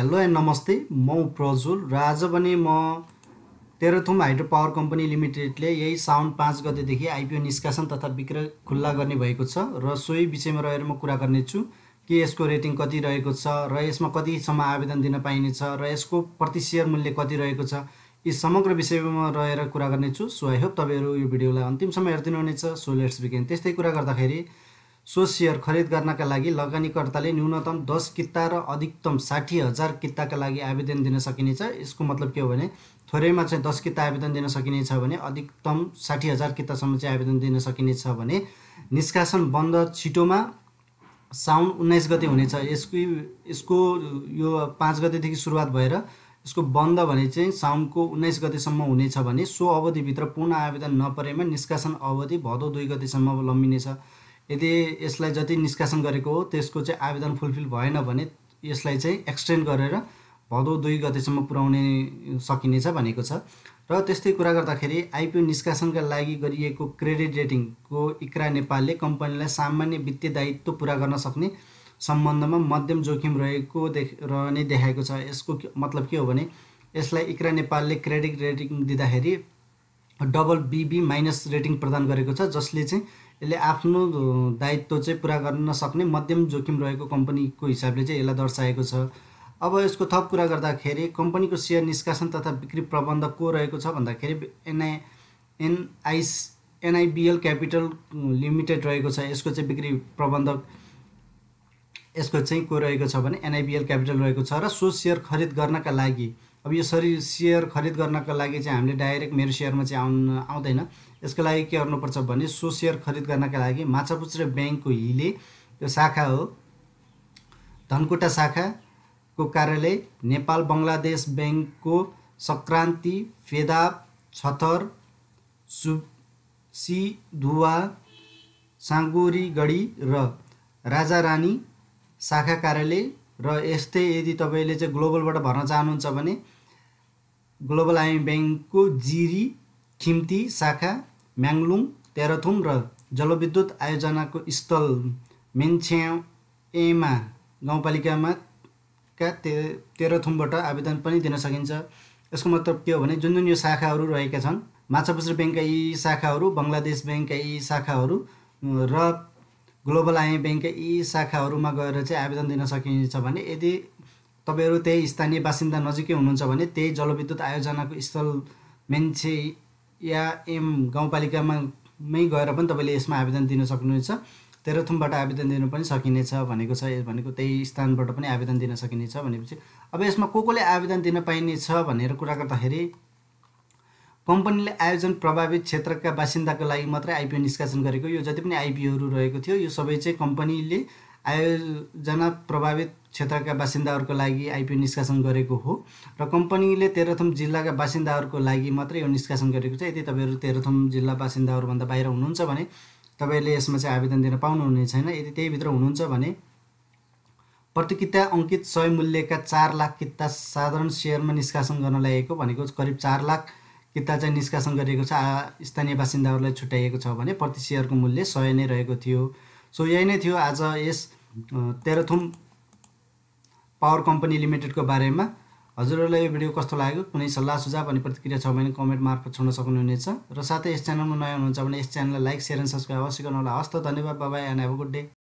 Hello and नमस्ते म प्रज्वल र आज पनि म तेरथुम हाइड्रो पावर कंपनी लिमिटेडले यही साउन 5 गतेदेखि आईपीओ निष्कासन तथा विक्रय खुल्ला गर्ने भएको छ र सोही विषयमा रहेर म कुरा गर्ने छु कि यसको रेटिङ कति रहेको छ र यसमा कतिसम्म आवेदन दिन पाइने छ र यसको प्रति शेयर मूल्य कति रहेको छ यी समग्र विषयमा रहेर कुरा गर्ने छु। सो आई होप तपाईहरु यो भिडियोलाई अन्तिमसम्म हेर्दिनु हुनेछ। So let's begin. त्यस्तै कुरा गर्दाखेरि सो शेयर खरीद गर्नका लागि लगानीकर्ताले न्यूनतम 10 किता र अधिकतम 60,000 किता का लागि आवेदन दिन सकिने छ। इसको मतलब के हो भने थोरैमा चाहिँ 10 किता आवेदन दिन सकिने छ भने अधिकतम 60,000 कितासम्म चाहिँ आवेदन दिन सकिने छ भने निष्कासन बन्द छिटोमा साउन 19 गते हुनेछ। यसको यो 5 गतेदेखि सुरुवात भएर यसको बन्द भने चाहिँ साउनको 19 गतेसम्म हुनेछ भने सो अवधि भित्र पूर्ण आवेदन नपरेमा निष्कासन अवधि भदौ 2 गतेसम्म लम्बिनेछ। यदि यसलाई जति निष्कासन गरेको हो त्यसको चाहिँ आवेदन फुलफिल भएन भने यसलाई चाहिँ एक्सटेन्ड गरेर भदौ 2 गतेसम्म पुर्याउने सकिनेछ भनेको छ। र त्यस्तै कुरा गर्दाखेरि आईपीओ निष्कासनका लागि गरिएको क्रेडिट रेटिङको इक्रा नेपालले कम्पनीलाई सामान्य वित्तीय दायित्व पूरा गर्न सक्ने सम्बन्धमा मध्यम जोखिम रहेको रहने देखाएको छ। यसको मतलब के हो भने यसलाई इक्रा नेपालले क्रेडिट रेटिङ दिँदाखेरि BB- रेटिङ प्रदान गरेको छ जसले चाहिँ यसले आफ्नो दायित्व चाहिँ पूरा गर्न सक्ने मध्यम जोखिम रहेको कम्पनीको हिसाबले चाहिँ यसलाई दर्शाएको छ। अब यसको थप कुरा गर्दाखेरि कम्पनीको शेयर निष्कासन तथा बिक्री प्रबन्ध को रहेको छ भन्दाखेरि NIBL क्यापिटल लिमिटेड रहेको छ। यसको चाहिँ बिक्री प्रबन्धक यसको चाहिँ को रहेको छ भने NIBL क्यापिटल रहेको छ। र सो शेयर खरिद गर्नका लागि अब यसरी शेयर खरिद गर्नका लागि चाहिँ हामीले डाइरेक्ट मेरो शेयरमा चाहिँ आउँदैन। यसको लागि के गर्नुपर्छ भने सो शेयर खरिद गर्नका लागि माछापुच्छ्रे बैंकको हिले यो शाखा हो धनकुटा शाखाको कार्यालय नेपाल बंगलादेश बैंकको संक्रान्ति फेदाब छतर सिधुवा साङ्गुरीगढी र राजा रानी शाखा कार्यालय र यस्तै यदि तपाईले चाहिँ ग्लोबलबाट भर्न चाहनुहुन्छ भने ग्लोबल आइएम बैंकको जिरी खिम्ती शाखा म्यांगलुङ तेह्रथुम र जलविद्युत आयोजनाको स्थल मेन्छ्याउ एमा गाउँपालिकामा का तेह्रथुमबाट आवेदन पनि दिन सकिन्छ। यसको मतलब के हो भने जुन यो शाखाहरू रहेका छन् माछापुच्छ्रे बैंकका यी शाखाहरू बंगलादेश बैंकका यी शाखाहरू र ग्लोबल आइएमई बैंकका यी शाखाहरूमा गएर चाहिँ आवेदन दिन सकिन्छ भने यदि तपाईहरु त्यही स्थानीय बासिन्दा नजिकै हुनुहुन्छ भने त्यही जलविद्युत आयोजनाको स्थल मेन्छे या एम गाउँपालिकामा मै गएर पनि तपाईले यसमा आवेदन दिन सक्नुहुन्छ। तेह्रथुमबाट आवेदन दिन पनि सकिनेछ भनेको छ। भनेको त्यही स्थानबाट पनि आवेदन दिन सकिनेछ भनेपछि अब यसमा को कोले आवेदन दिन पाइनेछ भनेर कुरा गर्दाखेरि कम्पनीले आयोजन प्रभावित क्षेत्रका बासिन्दाको लागि मात्रै आईपीओ निष्कासन गरेको। यो जति पनि आईपीओहरु रहेको थियो यो सबै चाहिँ कम्पनीले आयोजना प्रभावित क्षेत्रका बासिन्दाहरुको लागि आईपीओ निष्कासन गरेको हो र कम्पनीले तेह्रथुम जिल्लाका बासिन्दाहरुको लागि मात्रै यो निष्कासन गरेको छ। यदि तपाईहरु तेह्रथुम जिल्ला बासिन्दाहरु भन्दा बाहिर हुनुहुन्छ भने तपाईले यसमा चाहिँ आवेदन दिन पाउनुहुने छैन। यदि त्यही भित्र हुनुहुन्छ भने प्रति किता अंकित 100 मूल्यका 4 लाख किता साधारण शेयरमा निष्कासन गर्न लागेको भनेको करिब 4 लाख किता चाहिँ निष्कासन गरिएको छ। स्थानीय बासिन्दाहरुलाई छुट्याइएको छ भने प्रति शेयरको मूल्य 100 नै रहेको थियो। सो यही नै थियो आज यस तेह्रथुम पावर कम्पनी लिमिटेडको बारेमा। हजुरहरूलाई यो भिडियो कस्तो लाग्यो कुनै सल्लाह सुझाव अनि प्रतिक्रिया छ भने कमेन्ट मार्फत छोड्न सक्नुहुनेछ। र साथै यस च्यानलमा नयाँ हुनुहुन्छ भने यस च्यानललाई लाइक शेयर एन्ड सब्स्क्राइब अवश्य गर्नुहोला। हस्त धन्यवाद। Bye bye and have a good day.